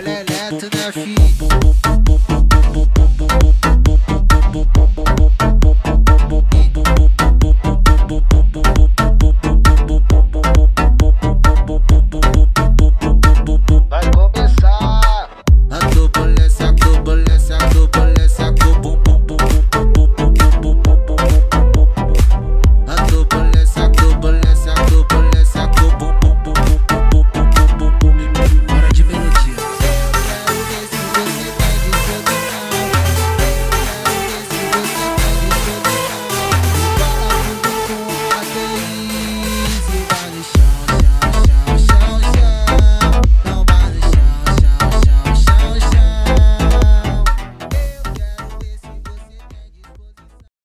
Lelé, tu na fi.